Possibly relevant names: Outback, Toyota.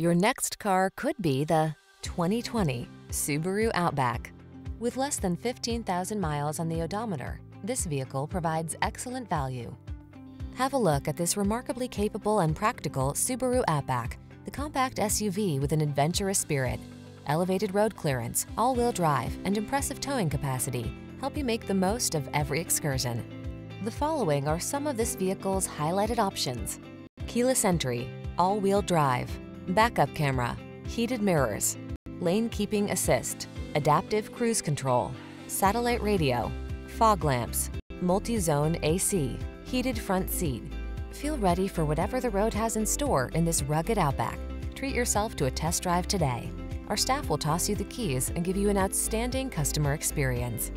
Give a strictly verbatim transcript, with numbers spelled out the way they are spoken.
Your next car could be the twenty twenty Subaru Outback. With less than fifteen thousand miles on the odometer, this vehicle provides excellent value. Have a look at this remarkably capable and practical Subaru Outback, the compact S U V with an adventurous spirit. Elevated road clearance, all-wheel drive, and impressive towing capacity help you make the most of every excursion. The following are some of this vehicle's highlighted options: keyless entry, all-wheel drive, backup camera, heated mirrors, lane keeping assist, adaptive cruise control, satellite radio, fog lamps, multi-zone A C, heated front seat. Feel ready for whatever the road has in store in this rugged Outback. Treat yourself to a test drive today. Our staff will toss you the keys and give you an outstanding customer experience.